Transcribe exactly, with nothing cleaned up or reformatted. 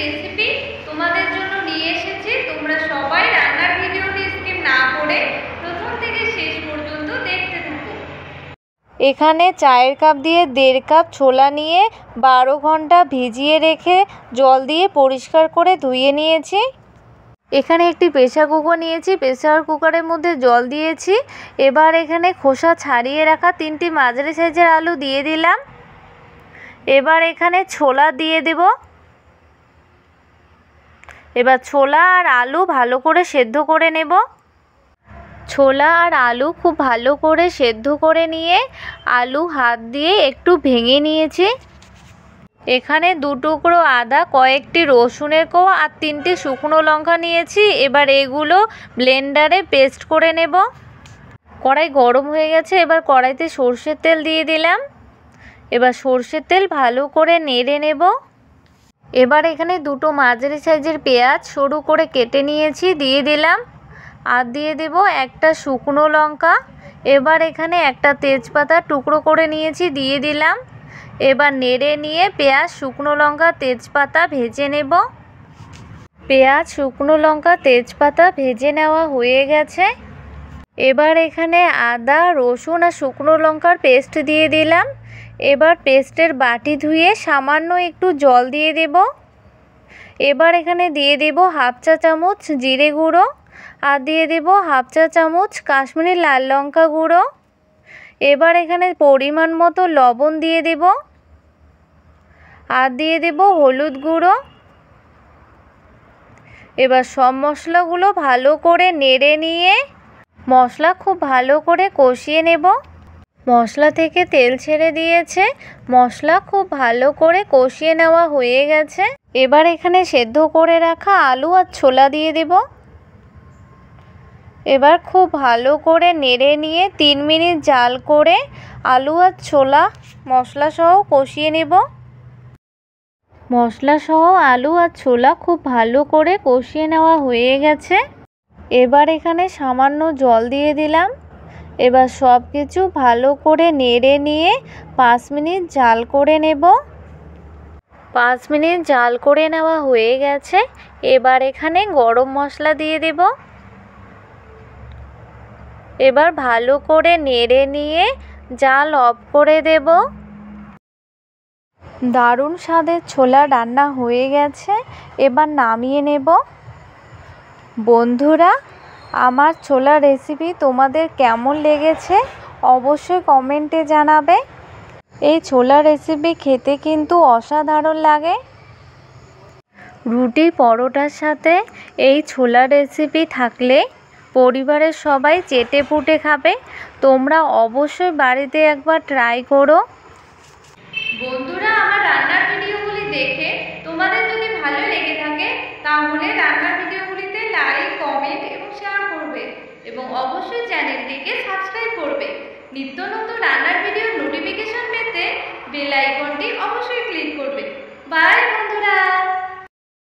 Recipe तुम्हारे जोनो निये एसेछि तोमरा सबाई रान्नार भिडियोटी स्किप ना करे प्रथम थेके शेष पर्यन्त देखते थाको। एखाने चायर कप दिए देड़ कप छोला निये बारो घंटा भिजिए रेखे जल दिए परिष्कार करे धुए नियेछि। एखाने एकटी प्रेसार कुकार नियेछि, प्रेसार कुकारेर मध्ये जल दियेछि। एबार एखाने खोसा छाड़िए रखा तीनटी माझारि साइजेर आलू दिए दिलाम। एबार एखाने छोला दिए देब। एबार छोला और आलू भालो करे सेद्धो करे नेब। छोला और आलू खूब भालो करे सेद्धो करे निये आलू हाथ दिए एकटू भेंगे नियेछि। एखाने दो टुकरो आदा कयेकटी रसुनेर कोया और तीनटी शुकनो लंका नियेछि। एबार एगुलो ब्लेंडारे पेस्ट करे नेब। कड़ाई गरम हये गेछे। एबार कड़ाईते सर्षेर तेल दिए दिलाम। एबार सर्षेर तेल भालो करे नेड़े नेब। एबार एखाने दुटो माझारि साइजेर पेंयाज सरू करे केटे नियेछि दिए दिलाम। आर दिए देब एकटा शुकनो लंका। एबार एखाने एकटा तेजपाता टुकरो करे नियेछि दिए दिलाम। एबार नेड़े निये पेंयाज शुकनो लंका तेजपाता भेजे नेब। पेंयाज शुकनो लंका तेजपाता भेजे नेওয়া হয়ে গেছে। एबार एखाने आदा रसुन और शुकनो लंकार पेस्ट दिए दिलाम। एबार पेस्टर बाटी धुए सामान्य एकटू जल दिए देब। एबार एखाने दिए देब हाफ चा चामच जिरे गुड़ो और दिए देब हाफ चा चामच काश्मीरी लाल लंका गुड़ो। एबार एखाने परिमाण मतो लवण दिए देब और दिए देब हलुद गुड़ो। एबार सब मसलागुलो भालो करे नेड़े निये मसला खूब भालो करे कषिए नेब। मसला थेके तेल छेड़े दिएछे। मसला खूब भालो करे कषिए नेওয়া হয়ে গেছে। এবার এখানে সেদ্ধ করে রাখা আলু আর ছোলা দিয়ে দেব। এবার খুব ভালো করে নেড়ে নিয়ে তিন মিনিট জাল করে আলু আর ছোলা মশলা সহ কষিয়ে নেব। মশলা সহ আলু আর ছোলা খুব ভালো করে কষিয়ে নেওয়া হয়ে গেছে। এবার এখানে সামান্য জল দিয়ে দিলাম। एबार सब किछु भालो करे नेड़े निये पाँच मिनट जाल करे नेब। पाँच मिनट जाल करे नेওয়া হয়ে গেছে। এবার এখানে गरम मसला दिए देब। এবার ভালো করে নেড়ে নিয়ে জাল অফ করে দেব। দারুণ স্বাদের ছোলা রান্না হয়ে গেছে। এবার নামিয়ে নেব। বন্ধুরা आमार छोला रेसिपी तोमादेर केमन लेगेछे अवश्य कमेंटे जानाबे। ए छोला रेसिपी खेते किन्तु असाधारण लागे। रुटी परोटार साथे ए छोला रेसिपी थाकले परिवारेर सबाई चेटेपुटे खाबे। तोमरा अवश्य बाड़ीते एकबार ट्राई करो। बन्धुरा आमार रान्नार भिडियोगुली देखे तोमादेर जोदि भालो लेगे थाके ताहले रान्नार भिडियोगुलिते लाइक कमेंट এবং অবশ্যই চ্যানেলটিকে সাবস্ক্রাইব করবে। নিত্য নতুন রান্নার ভিডিওর নোটিফিকেশন পেতে বেল আইকনটি অবশ্যই ক্লিক করবে। বাই বন্ধুরা।